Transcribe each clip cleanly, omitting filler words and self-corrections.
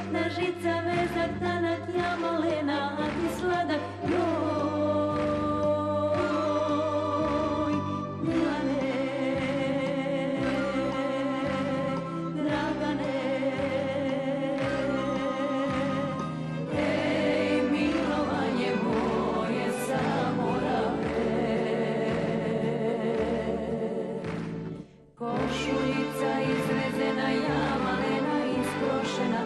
sitna žica, vezak danak, ja malena, a ti sladak, joj, Milane, Dragane, ej, milovanje moje zaborave, košuljica izvezena, ja malena, isprošena,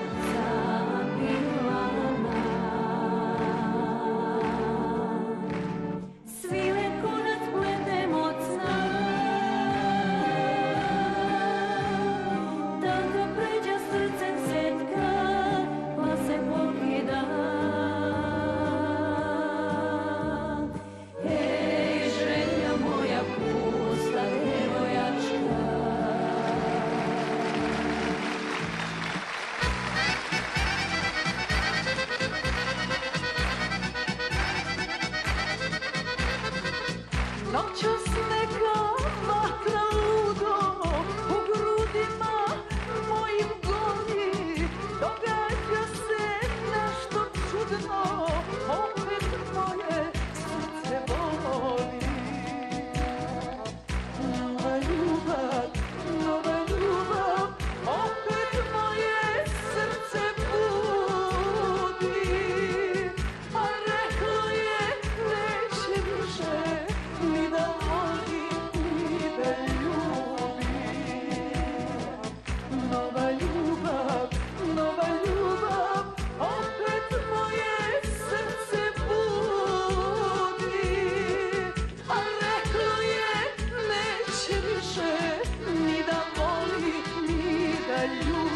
noćas neka vatra ludo u grudima mojim gori, događa se nešto čudno, opet moje srce voli. Nova ljubav, nova ljubav, opet moje srce budi, a reklo je neće više ni da voli, ni da ljubi.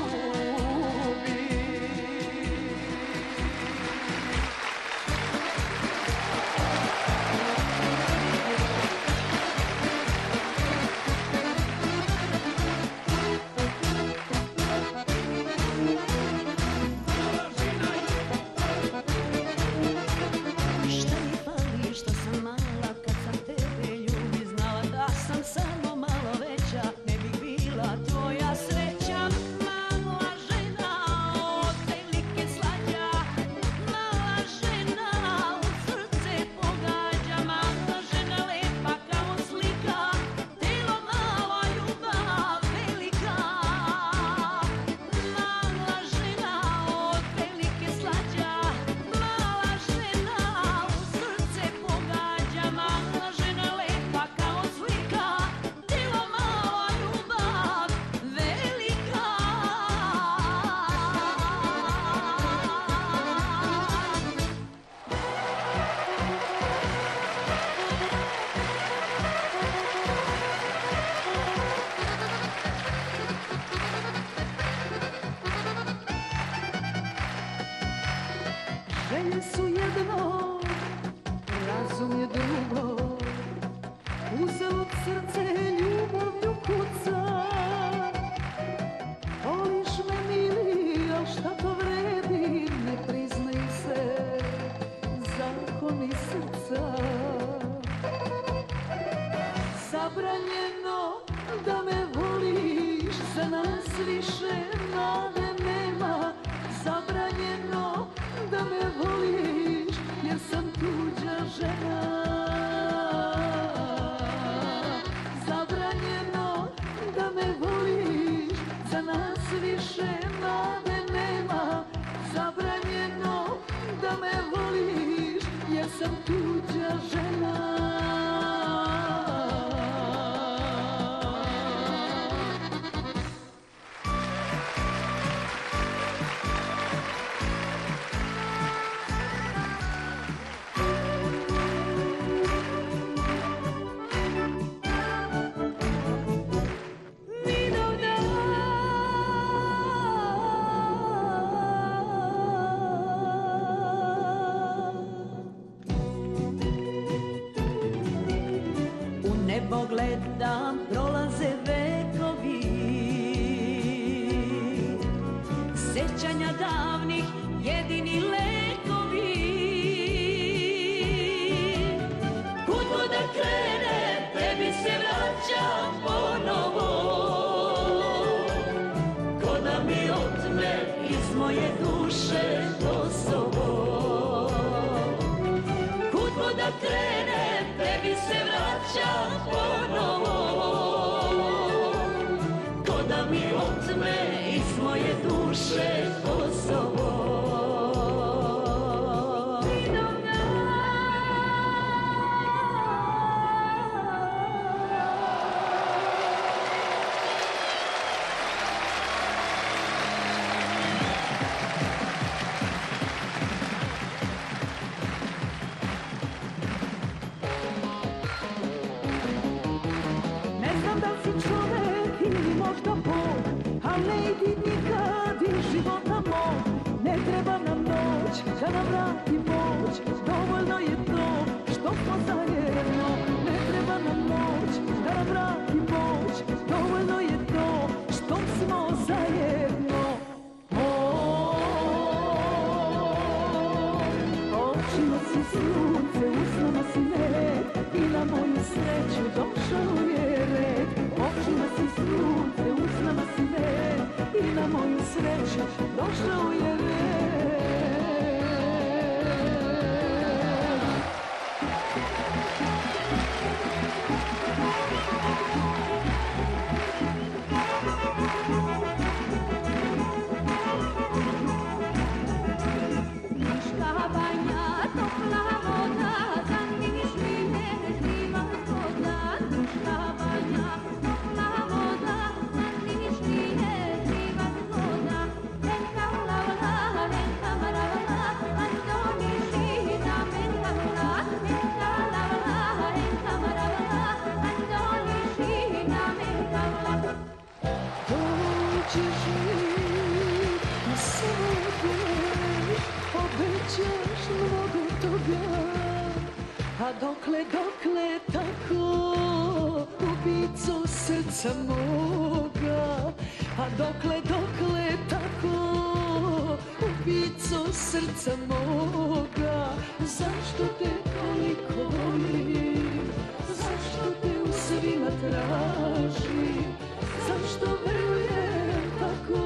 Šta mi fali što sam mala, kad sam tebe ljubi znala, da sam samo malo veća, ne bih bila tvoja sreća. Mala žena, od velike slađa, mala žena, u srce pogađa, mala žena, lepa kao slika, telo malo, ljubav velika. Mala žena, od velike slađa, mala žena, u srce pogađa, mala žena, lepa kao slika, telo malo, ljubav velika. Želje su jedno, razum je drugo, uzalud srce ljubavlju kuca. Voliš me mili, al šta to vredi, ne priznaj se, zakoni srca. Zabranjeno da me voliš, za nas više nade nema, zabranjeno da me voliš, jer sam tuđa žena. Zabranjeno da me voliš, za nas više nade nema, zabranjeno da me voliš, jer sam tuđa žena. Nebo gledam, prolaze vekovi, sjećanja davnih jedini lekovi. Kud god da krenem, tebi se vraćam ponovo, ko da mi otme izgleda. moje duše to sobom. Kudbo da krenem, tebi se vraćam ponovo. To da mi otme iz moje duše to sobom. Da nam vrati moć, dovoljno je to što smo zajedno. Ne treba nam moć, da nam vrati moć, dovoljno je to što smo zajedno. Očilo si sunce, usnula si me i na moju sreću došao je red. Očilo si sunce, usnula si me i na moju sreću došao je red. A dokle tako, ubico srca moga. A dokle tako, ubico srca moga. Zašto te toliko volim? Zašto te u svima tražim? Zašto verujem tako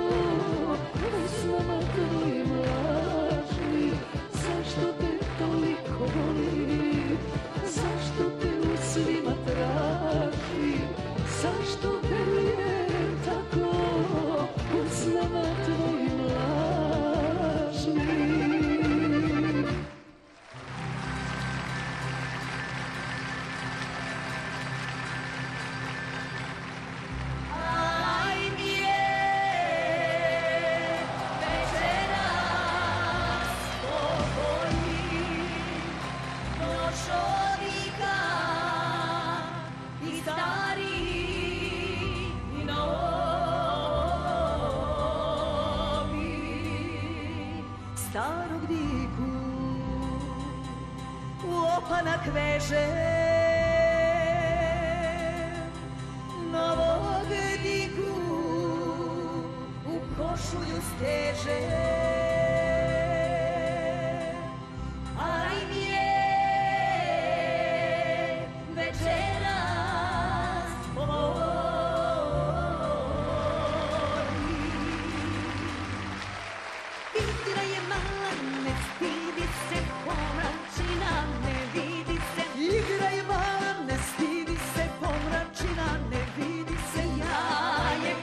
usnama tvojim lažnim? Zašto te toliko volim? Zašto te u svima tražim? Zašto verujem tako usnama tvojim lažnim? Aj mi je večeras pobolji došao opanak veže novog diku u košulju steže. Aj mi je večeras pomoli. Igra je mala, ne stidi se pomračina. Ja je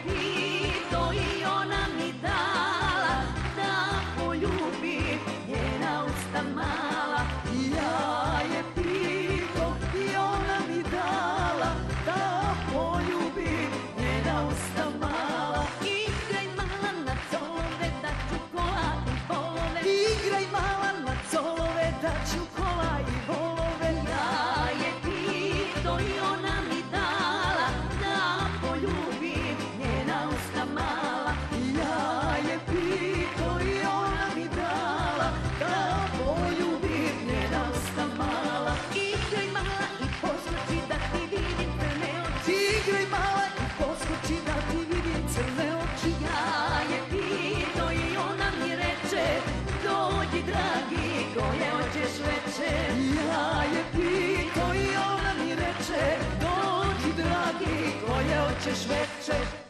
pitao i ona mi reče, dođi dragi, koje hoćeš veče.